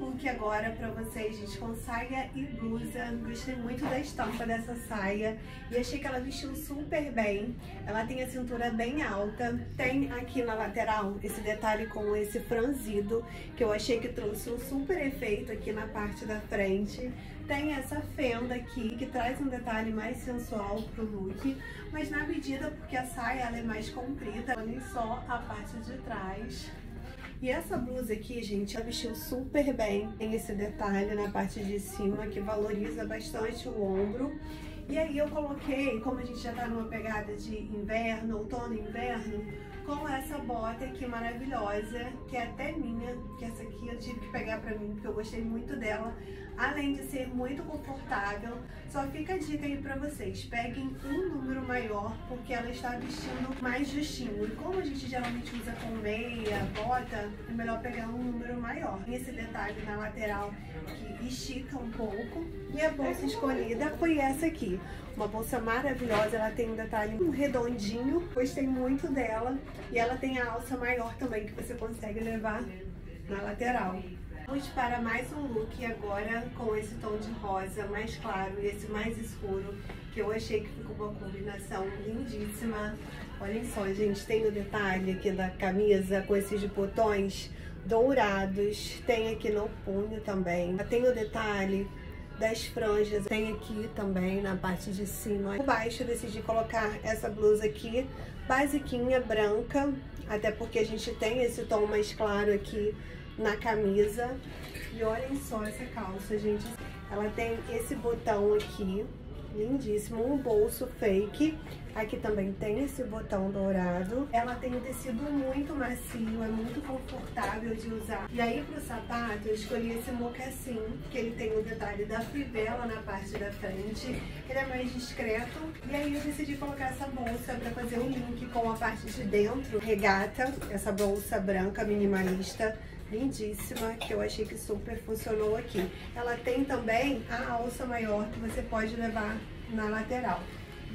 Look agora pra vocês, gente, com saia e blusa. Gostei muito da estampa dessa saia e achei que ela vestiu super bem. Ela tem a cintura bem alta, tem aqui na lateral esse detalhe com esse franzido, que eu achei que trouxe um super efeito aqui na parte da frente. Tem essa fenda aqui, que traz um detalhe mais sensual pro look, mas na medida, porque a saia ela é mais comprida. Olhem só a parte de trás. E essa blusa aqui, gente, ela vestiu super bem. Tem esse detalhe na parte de cima que valoriza bastante o ombro. E aí eu coloquei, como a gente já tá numa pegada de inverno, outono e inverno, com essa bota aqui maravilhosa, que é até minha, que essa aqui eu tive que pegar pra mim, porque eu gostei muito dela. Além de ser muito confortável, só fica a dica aí pra vocês, peguem um número maior, porque ela está vestindo mais justinho. E como a gente geralmente usa com meia, bota, é melhor pegar um número maior. Tem esse detalhe na lateral que estica um pouco. E a bolsa escolhida foi essa aqui. Uma bolsa maravilhosa, ela tem um detalhe redondinho, gostei muito dela. E ela tem a alça maior também, que você consegue levar na lateral. Vamos para mais um look agora com esse tom de rosa mais claro e esse mais escuro, que eu achei que ficou uma combinação lindíssima. Olhem só, gente, tem o detalhe aqui da camisa com esses botões dourados, tem aqui no punho também, tem o detalhe das franjas, tem aqui também na parte de cima. Por baixo eu decidi colocar essa blusa aqui, basiquinha, branca, até porque a gente tem esse tom mais claro aqui na camisa. E olhem só essa calça, gente, ela tem esse botão aqui, lindíssimo, um bolso fake, aqui também tem esse botão dourado. Ela tem um tecido muito macio, é muito confortável de usar. E aí pro sapato eu escolhi esse mocassim, que ele tem um detalhe da fivela na parte da frente, ele é mais discreto. E aí eu decidi colocar essa bolsa pra fazer um link com a parte de dentro, regata, essa bolsa branca minimalista, lindíssima, que eu achei que super funcionou aqui. Ela tem também a alça maior que você pode levar na lateral.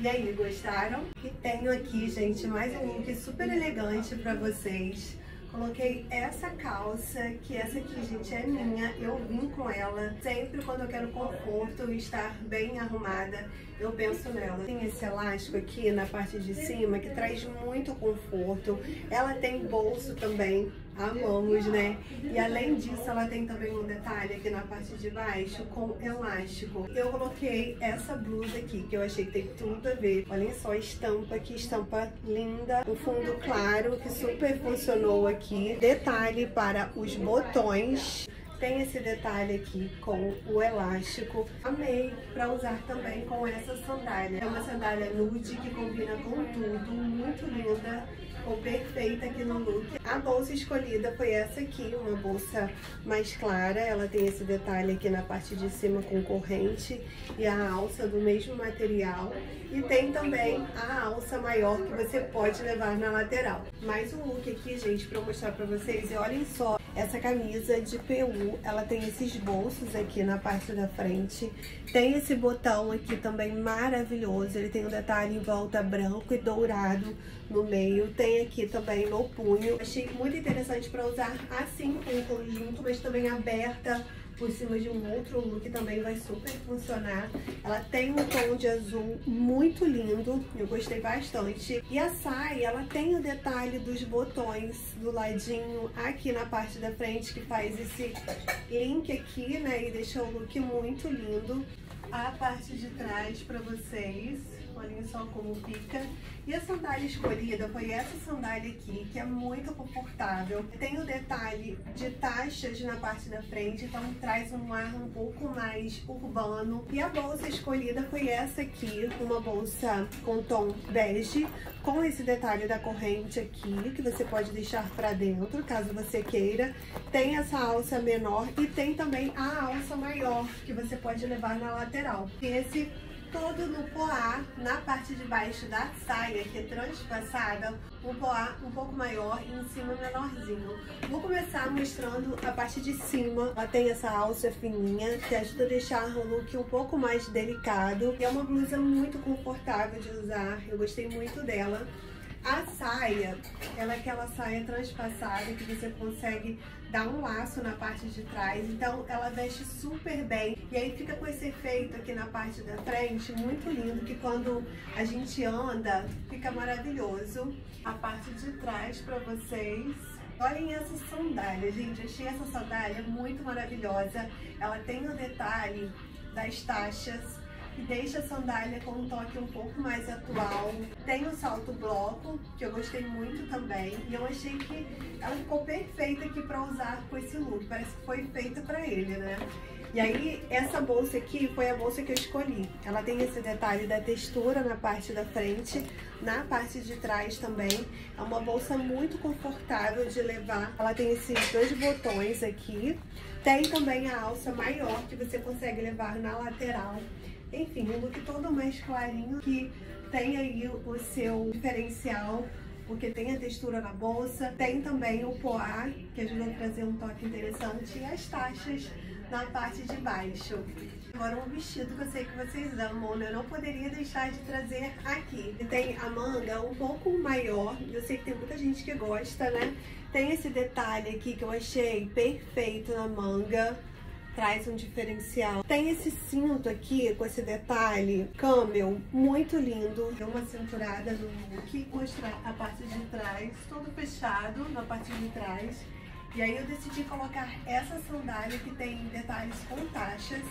E aí, gostaram? E tenho aqui, gente, mais um look super elegante pra vocês. Coloquei essa calça, que essa aqui, gente, é minha, eu vim com ela. Sempre quando eu quero conforto e estar bem arrumada, eu penso nela. Tem esse elástico aqui na parte de cima, que traz muito conforto. Ela tem bolso também, amamos, né? E além disso, ela tem também um detalhe aqui na parte de baixo com elástico. Eu coloquei essa blusa aqui, que eu achei que tem tudo a ver. Olhem só a estampa, que estampa linda. O fundo claro, que super funcionou aqui. Detalhe para os botões. Tem esse detalhe aqui com o elástico. Amei pra usar também com essa sandália. É uma sandália nude que combina com tudo, muito linda. Ficou perfeita aqui no look. A bolsa escolhida foi essa aqui, uma bolsa mais clara. Ela tem esse detalhe aqui na parte de cima com corrente e a alça do mesmo material. E tem também a alça maior que você pode levar na lateral. Mais um look aqui, gente, pra eu mostrar pra vocês. E olhem só, essa camisa de PU, ela tem esses bolsos aqui na parte da frente. Tem esse botão aqui também maravilhoso. Ele tem um detalhe em volta branco e dourado no meio. Tem aqui também no punho. Achei muito interessante para usar assim com o conjunto, mas também aberta por cima de um outro look, também vai super funcionar. Ela tem um tom de azul muito lindo, eu gostei bastante. E a saia, ela tem o detalhe dos botões do ladinho aqui na parte da frente, que faz esse link aqui, né, e deixa o look muito lindo. A parte de trás pra vocês, olhem só como fica. E a sandália escolhida foi essa sandália aqui, que é muito confortável. Tem o detalhe de taxas na parte da frente, então traz um ar um pouco mais urbano. E a bolsa escolhida foi essa aqui, uma bolsa com tom bege, com esse detalhe da corrente aqui, que você pode deixar pra dentro, caso você queira. Tem essa alça menor e tem também a alça maior, que você pode levar na lateral. Esse todo no poá, na parte de baixo da saia, que é transpassada, um poá um pouco maior e em cima menorzinho. Vou começar mostrando a parte de cima. Ela tem essa alça fininha, que ajuda a deixar o look um pouco mais delicado. E é uma blusa muito confortável de usar, eu gostei muito dela. A saia, ela é aquela saia transpassada que você consegue dar um laço na parte de trás, então ela veste super bem. E aí fica com esse efeito aqui na parte da frente, muito lindo, que quando a gente anda, fica maravilhoso. A parte de trás pra vocês. Olhem essa sandália, gente, achei essa sandália muito maravilhosa. Ela tem o detalhe das tachas e deixa a sandália com um toque um pouco mais atual. Tem o salto bloco, que eu gostei muito também, e eu achei que ela ficou perfeita aqui para usar com esse look, parece que foi feita para ele, né? E aí, essa bolsa aqui foi a bolsa que eu escolhi. Ela tem esse detalhe da textura na parte da frente, na parte de trás também. É uma bolsa muito confortável de levar. Ela tem esses dois botões aqui. Tem também a alça maior que você consegue levar na lateral. Enfim, um look todo mais clarinho que tem aí o seu diferencial, porque tem a textura na bolsa. Tem também o poá, que ajuda a trazer um toque interessante, e as tachas na parte de baixo. Agora um vestido que eu sei que vocês amam, né? Eu não poderia deixar de trazer aqui. Tem a manga um pouco maior, eu sei que tem muita gente que gosta, né? Tem esse detalhe aqui que eu achei perfeito na manga, traz um diferencial. Tem esse cinto aqui com esse detalhe camel, muito lindo. Deu uma cinturada no look, mostra a parte de trás, todo fechado na parte de trás. E aí eu decidi colocar essa sandália que tem detalhes com tachas.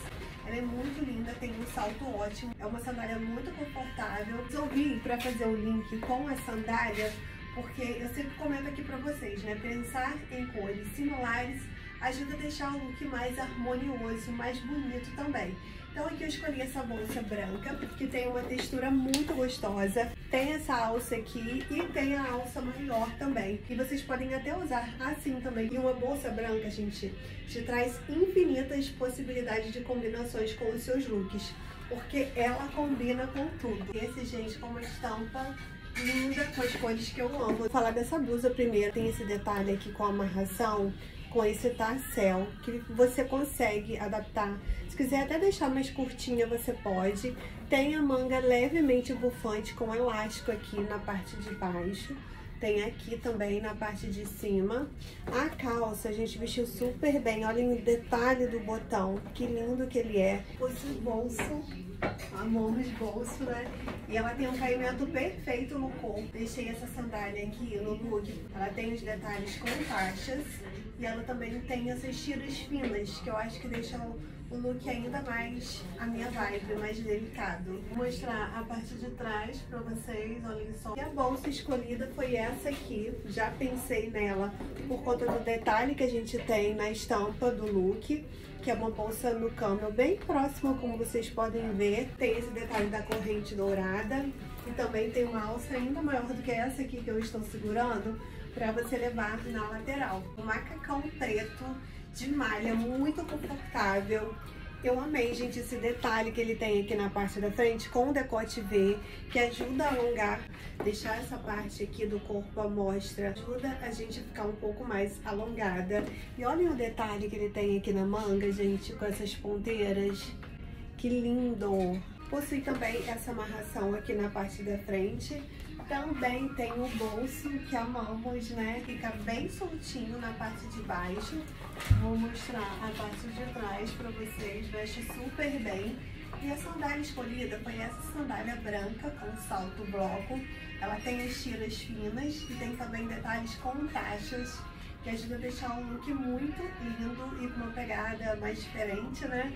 Ela é muito linda, tem um salto ótimo. É uma sandália muito confortável. Eu vim pra fazer o link com a sandália, porque eu sempre comento aqui pra vocês, né? Pensar em cores similares ajuda a deixar o look mais harmonioso, mais bonito também. Então aqui eu escolhi essa bolsa branca, que tem uma textura muito gostosa. Tem essa alça aqui e tem a alça maior também. E vocês podem até usar assim também. E uma bolsa branca, gente, te traz infinitas possibilidades de combinações com os seus looks, porque ela combina com tudo. Esse, gente, com uma estampa linda, com as cores que eu amo. Vou falar dessa blusa primeiro. Tem esse detalhe aqui com a amarração, com esse tassel, que você consegue adaptar. Se quiser até deixar mais curtinha, você pode. Tem a manga levemente bufante com elástico aqui na parte de baixo. Tem aqui também na parte de cima. A calça, a gente vestiu super bem. Olhem o detalhe do botão, que lindo que ele é. Esse bolso, amamos bolso, né? E ela tem um caimento perfeito no corpo. Deixei essa sandália aqui no look. Ela tem os detalhes com taxas. E ela também tem essas tiras finas, que eu acho que deixam o look ainda mais a minha vibe, mais delicado. Vou mostrar a parte de trás pra vocês, olhem só. E a bolsa escolhida foi essa aqui. Já pensei nela por conta do detalhe que a gente tem na estampa do look, que é uma bolsa no camel bem próxima, como vocês podem ver. Tem esse detalhe da corrente dourada. E também tem uma alça ainda maior do que essa aqui que eu estou segurando, pra você levar na lateral. Um macacão preto de malha, muito confortável. Eu amei, gente, esse detalhe que ele tem aqui na parte da frente com o decote V, que ajuda a alongar, deixar essa parte aqui do corpo à mostra, ajuda a gente a ficar um pouco mais alongada. E olhem o detalhe que ele tem aqui na manga, gente, com essas ponteiras. Que lindo! Possui também essa amarração aqui na parte da frente. Também tem o bolso que amamos, né? Fica bem soltinho na parte de baixo. Vou mostrar a parte de trás pra vocês. Veste super bem. E a sandália escolhida foi essa sandália branca com salto bloco. Ela tem as tiras finas e tem também detalhes com tachas, que ajuda a deixar um look muito lindo e com uma pegada mais diferente, né?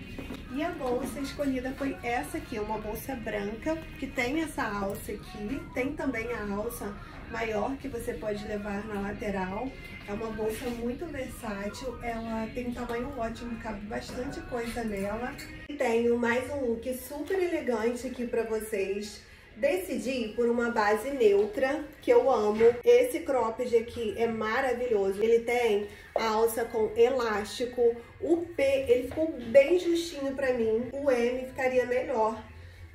E a bolsa escolhida foi essa aqui, uma bolsa branca, que tem essa alça aqui, tem também a alça maior que você pode levar na lateral. É uma bolsa muito versátil, ela tem um tamanho ótimo, cabe bastante coisa nela. E tenho mais um look super elegante aqui pra vocês. Decidi por uma base neutra, que eu amo. Esse cropped aqui é maravilhoso. Ele tem a alça com elástico. O P, ele ficou bem justinho pra mim. O M ficaria melhor,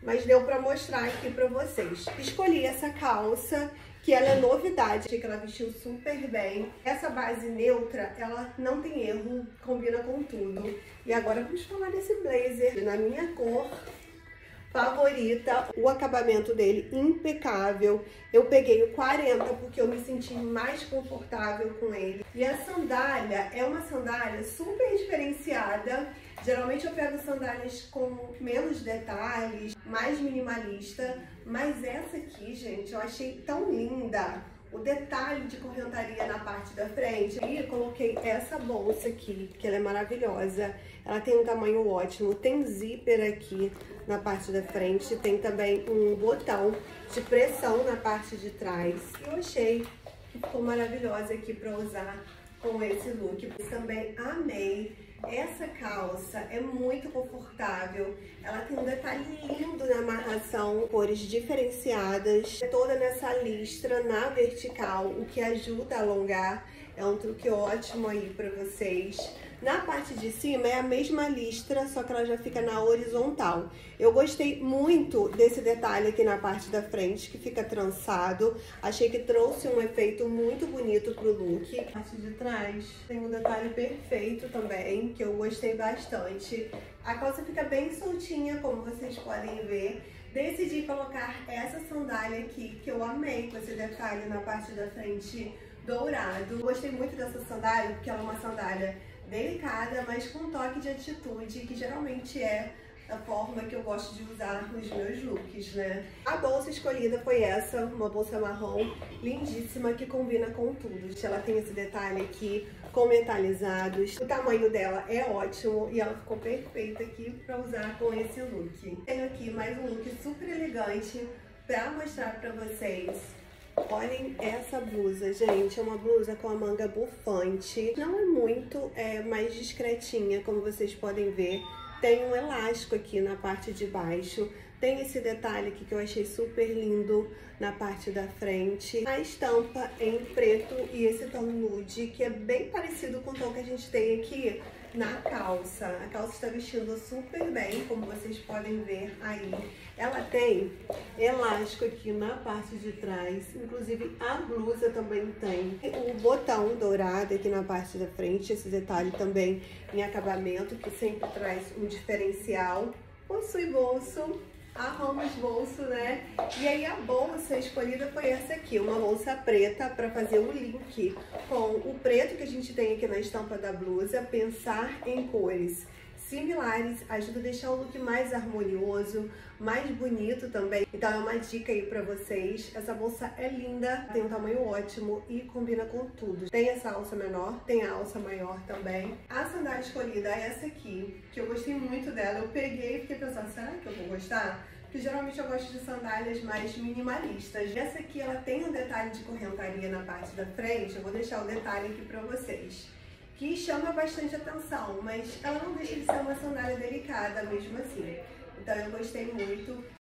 mas deu pra mostrar aqui pra vocês. Escolhi essa calça, que ela é novidade. Achei que ela vestiu super bem. Essa base neutra, ela não tem erro, combina com tudo. E agora vamos falar desse blazer. Na minha cor, favorita. O acabamento dele impecável. Eu peguei o 40 porque eu me senti mais confortável com ele. E a sandália é uma sandália super diferenciada. Geralmente eu pego sandálias com menos detalhes, mais minimalista. Mas essa aqui, gente, eu achei tão linda. O detalhe de correntaria na parte da frente. E eu coloquei essa bolsa aqui, que ela é maravilhosa. Ela tem um tamanho ótimo. Tem zíper aqui na parte da frente. Tem também um botão de pressão na parte de trás. E eu achei que ficou maravilhosa aqui pra usar com esse look. Eu também amei. Essa calça é muito confortável, ela tem um detalhe lindo na amarração, cores diferenciadas, toda nessa listra na vertical, o que ajuda a alongar, é um truque ótimo aí pra vocês. Na parte de cima é a mesma listra, só que ela já fica na horizontal. Eu gostei muito desse detalhe aqui na parte da frente, que fica trançado. Achei que trouxe um efeito muito bonito pro look. A parte de trás tem um detalhe perfeito também, que eu gostei bastante. A calça fica bem soltinha, como vocês podem ver. Decidi colocar essa sandália aqui, que eu amei com esse detalhe na parte da frente dourado. Gostei muito dessa sandália, porque ela é uma sandália delicada, mas com um toque de atitude, que geralmente é a forma que eu gosto de usar nos meus looks, né? A bolsa escolhida foi essa, uma bolsa marrom lindíssima, que combina com tudo. Ela tem esse detalhe aqui, com metalizados. O tamanho dela é ótimo e ela ficou perfeita aqui pra usar com esse look. Tenho aqui mais um look super elegante pra mostrar pra vocês. Olhem essa blusa, gente, é uma blusa com a manga bufante, não é muito, é mais discretinha, como vocês podem ver. Tem um elástico aqui na parte de baixo, tem esse detalhe aqui que eu achei super lindo na parte da frente. A estampa em preto e esse tom nude, que é bem parecido com o tom que a gente tem aqui na calça. A calça está vestindo super bem, como vocês podem ver aí. Ela tem elástico aqui na parte de trás, inclusive a blusa também tem. O botão dourado aqui na parte da frente, esse detalhe também em acabamento, que sempre traz um diferencial. Possui bolso, arruma os bolsos, né? E aí a bolsa escolhida foi essa aqui, uma bolsa preta para fazer um link com o preto que a gente tem aqui na estampa da blusa. Pensar em cores similares ajuda a deixar o look mais harmonioso, mais bonito também. Então é uma dica aí pra vocês. Essa bolsa é linda, tem um tamanho ótimo e combina com tudo. Tem essa alça menor, tem a alça maior também. A sandália escolhida é essa aqui, que eu gostei muito dela. Eu peguei e fiquei pensando, será que eu vou gostar? Porque geralmente eu gosto de sandálias mais minimalistas. Essa aqui ela tem um detalhe de correntaria na parte da frente. Eu vou deixar o detalhe aqui pra vocês, que chama bastante atenção, mas ela não deixa de ser uma sandália delicada mesmo assim. Então eu gostei muito.